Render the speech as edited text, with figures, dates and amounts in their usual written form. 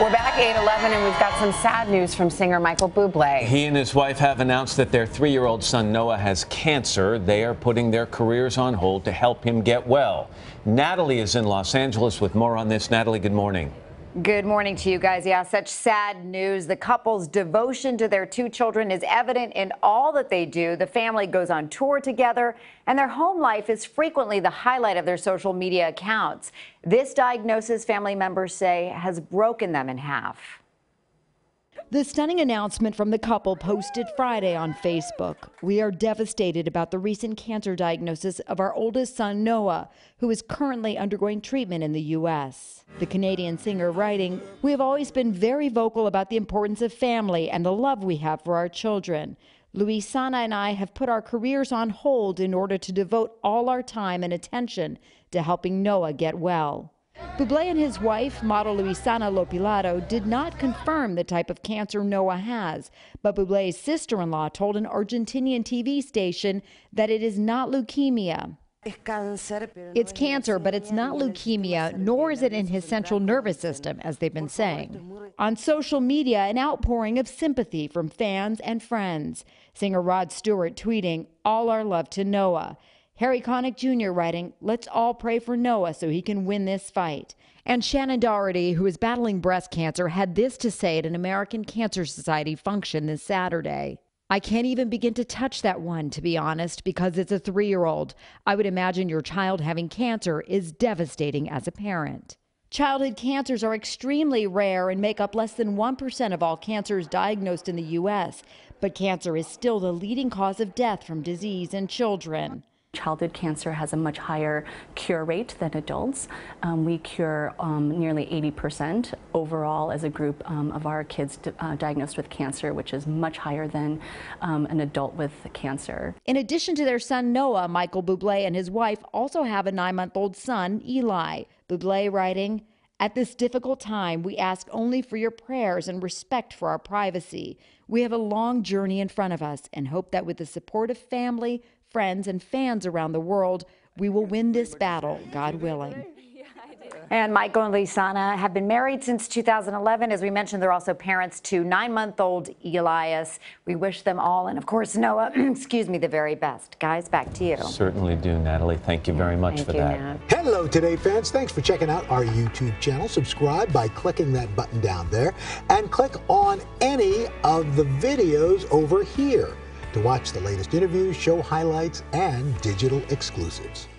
We're back at 8:11, and we've got some sad news from singer Michael Bublé. He and his wife have announced that their 3-year-old son Noah has cancer. They are putting their careers on hold to help him get well. Natalie is in Los Angeles with more on this. Natalie, good morning. Good morning to you guys. Yeah, such sad news. The couple's devotion to their 2 children is evident in all that they do. The family goes on tour together, and their home life is frequently the highlight of their social media accounts. This diagnosis, family members say, has broken them in half. The stunning announcement from the couple posted Friday on Facebook. We are devastated about the recent cancer diagnosis of our oldest son, Noah, who is currently undergoing treatment in the U.S. The Canadian singer writing, we have always been very vocal about the importance of family and the love we have for our children. Luisana and I have put our careers on hold in order to devote all our time and attention to helping Noah get well. Bublé and his wife, model Luisana Lopilato, did not confirm the type of cancer Noah has, but Bublé's sister-in-law told an Argentinian TV station that it is not leukemia. It's cancer, but it's not leukemia, nor is it in his central nervous system, as they've been saying. On social media, an outpouring of sympathy from fans and friends. Singer Rod Stewart tweeting, all our love to Noah. Harry Connick Jr. writing, let's all pray for Noah so he can win this fight. And Shannon Doherty, who is battling breast cancer, had this to say at an American Cancer Society function this Saturday. I can't even begin to touch that one, to be honest, because it's a 3-year-old. I would imagine your child having cancer is devastating as a parent. Childhood cancers are extremely rare and make up less than 1% of all cancers diagnosed in the U.S., but cancer is still the leading cause of death from disease in children. Childhood cancer has a much higher cure rate than adults. We cure nearly 80% overall as a group of our kids diagnosed with cancer, which is much higher than an adult with cancer. In addition to their son Noah, Michael Bublé and his wife also have a 9-month-old son, Eli. Bublé writing, at this difficult time, we ask only for your prayers and respect for our privacy. We have a long journey in front of us and hope that with the support of family, friends, and fans around the world, we will win this battle, God willing. And Michael and Luisana have been married since 2011. As we mentioned, they're also parents to 9-month-old Elias. We wish them all, and of course, Noah, excuse me, the very best. Guys, back to you. Certainly do, Natalie. Thank you very much for that. Nat. Hello, Today fans. Thanks for checking out our YouTube channel. Subscribe by clicking that button down there, and click on any of the videos over here to watch the latest interviews, show highlights, and digital exclusives.